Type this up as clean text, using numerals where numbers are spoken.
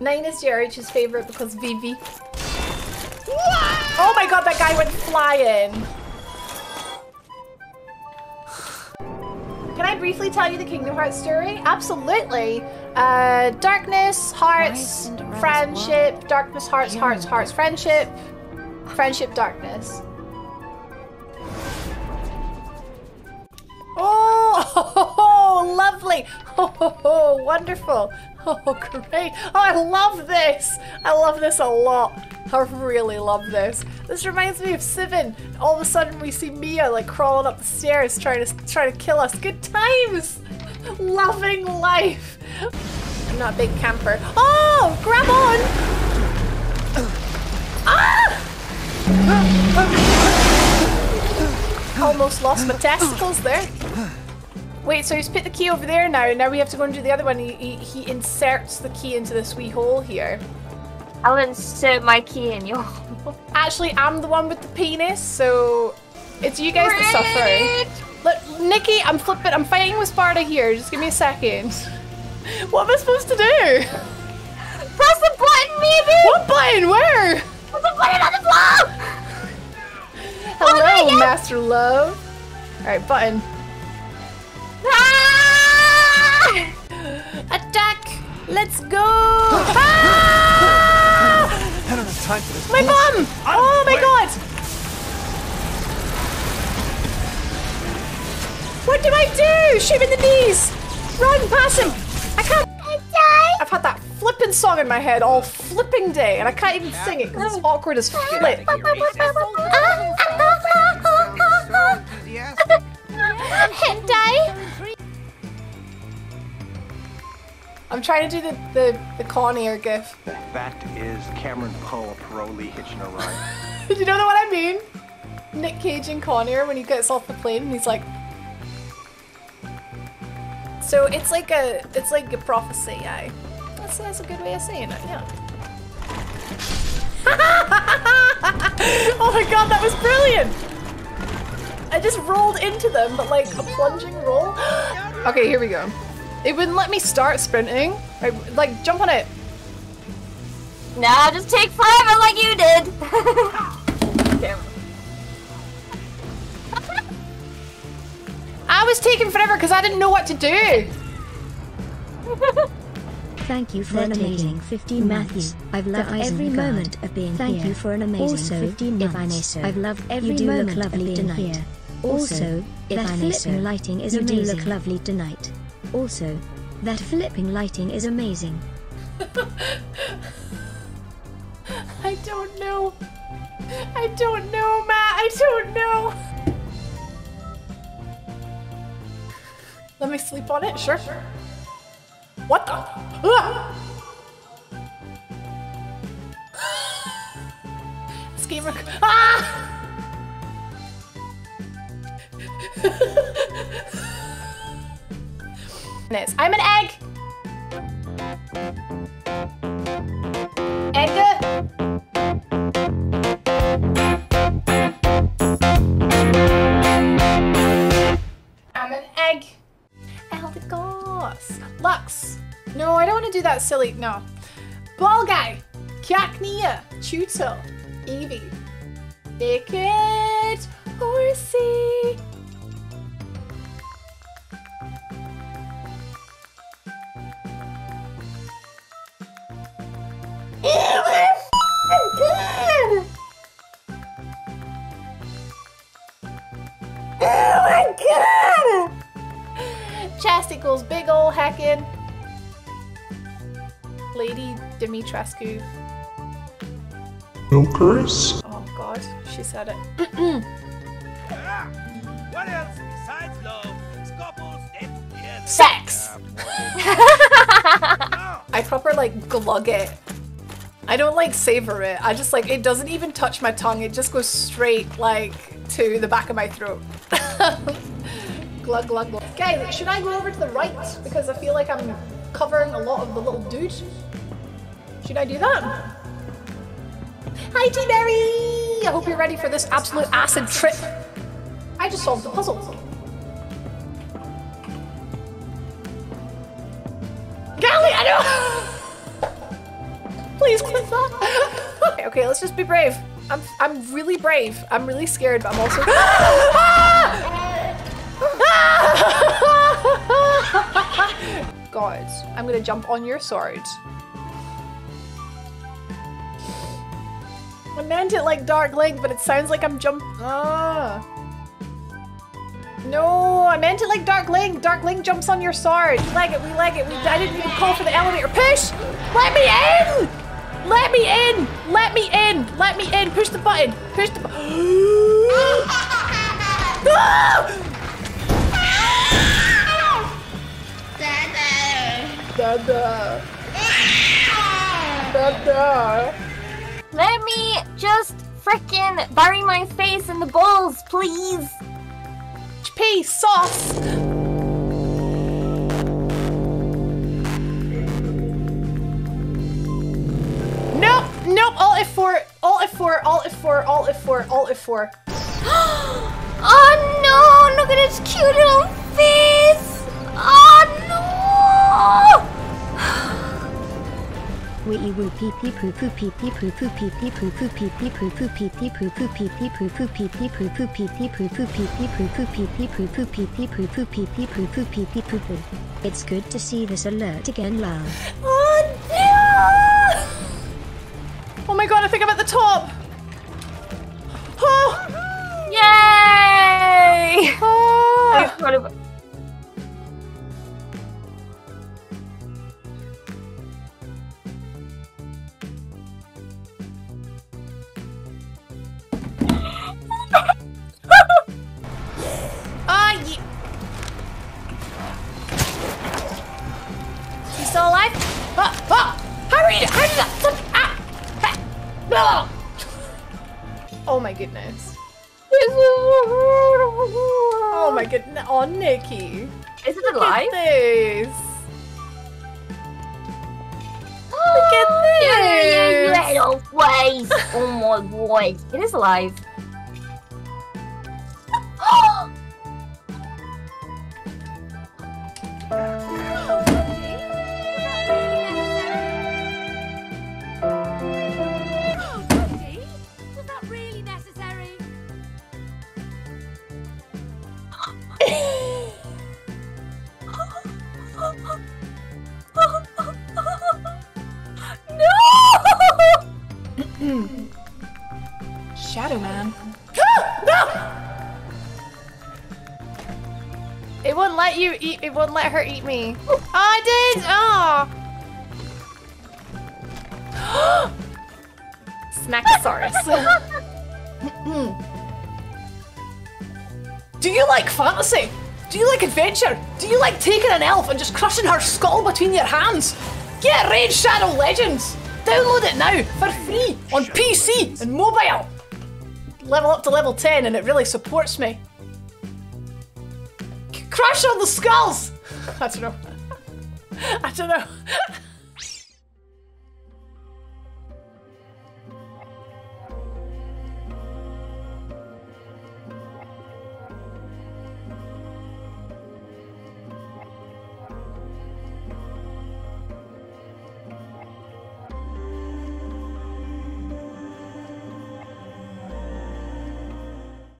9 is JRH's favorite because Vivi. Oh my god, that guy went flying! Can I briefly tell you the Kingdom Hearts story? Absolutely! Darkness, hearts, friendship, darkness, hearts, hearts, hearts, friendship, friendship, darkness. Oh, lovely! Oh, wonderful! Oh, great! Oh, I love this! I love this a lot. I really love this. This reminds me of Seven. All of a sudden, we see Mia like crawling up the stairs, trying to kill us. Good times, loving life. I'm not a big camper. Oh, grab on! Ah! Almost lost my testicles there. Wait, so he's put the key over there now, and now we have to go and do the other one. He inserts the key into this wee hole here. I'll insert my key in your hole. Actually, I'm the one with the penis, so it's you guys that suffer. Look, Nikki, I'm flipping. I'm fighting with Sparta here. Just give me a second. What am I supposed to do? Press the button, maybe. What button? Where? Press the button on the floor. Hello, oh Master Love. All right, button. Ah! Attack! Let's go! Ah! I don't have time for this. My bum! Oh my god! What do I do? Shoot him in the knees! Run past him! I can't. I've had that flipping song in my head all flipping day, and I can't even sing it because it's awkward as flip. Hentai? I'm trying to do the Con Air gif. That is Cameron Poe, a parolee hitching a ride. You know what I mean? Nick Cage and Con Air when he gets off the plane and he's like... So it's like a prophecy, aye. That's a good way of saying it, yeah. Oh my god, that was brilliant! I just rolled into them, but like a plunging roll. Okay, here we go. It wouldn't let me start sprinting. Right, like, jump on it. Nah, just take forever like you did. I was taking forever because I didn't know what to do. Thank you for an amazing 15 months. I've loved every moment of being here. Thank you for an amazing 15 months. I've loved every moment of being here. Also, that flipping lighting is amazing. You do look lovely tonight. Also, that flipping lighting is amazing. I don't know. I don't know, Matt. I don't know. Let me sleep on it, sure. What the? This game I'm an egg! Egg! I'm an egg! Eldegoss! Lux! No, I don't want to do that silly, no. Ball guy! Cacnea! Chewtle! Eevee! Naked! Horsey! Big ol' heckin' Lady Dimitrescu. No curse. Oh god, she said it. What else besides love? Couples and sex. I proper like glug it. I don't like savor it. I just like it doesn't even touch my tongue. It just goes straight like to the back of my throat. Glug, glug, glug. Guys, should I go over to the right? Because I feel like I'm covering a lot of the little dude. Should I do that? Hi, T-Berry! I hope you're ready for this absolute acid trip. I just solved the puzzle. Golly, I know! Okay, let's just be brave. I'm really brave. I'm really scared, but I'm also God, I'm gonna jump on your sword. I meant it like Dark Link, but it sounds like I'm No, I meant it like Dark Link. Dark Link jumps on your sword. We leg it. I didn't even call for the elevator. Push! Let me in! Let me in! Let me in! Let me in! Push the button! Push the button! Dada! Dada! Let me just frickin' bury my face in the bowls, please! HP sauce! Nope, all F4. Oh no, look at his cute little face. Oh no. Wee woo pee pee poo poo pee pee poo poo pee pee poo poo pee pee poo poo pee pee poo poo pee pee poo poo pee pee poo poo pee pee poo poo pee pee poo poo pee pee poo poo pee pee poo poo pee pee poo poo pee pee poo poo. It's good to see this alert again, Lal. Oh no. Oh my god, I think I'm at the top! Oh! Yay! Oh! Yeah. You still alive? Oh, oh! How are you? No! Oh my goodness. Oh my goodness. Oh, Nikki. Is it alive? Look at this. Look at this. Little face. Oh my god. It is alive. Shadow Man. Ah! No! It wouldn't let you eat. It wouldn't let her eat me. Oh, I did. Oh. Smackosaurus. Do you like fantasy? Do you like adventure? Do you like taking an elf and just crushing her skull between your hands? Get RAID: Shadow Legends. Download it now for free on PC and mobile. Level up to level 10 and it really supports me. Crush on the skulls! I don't know. I don't know.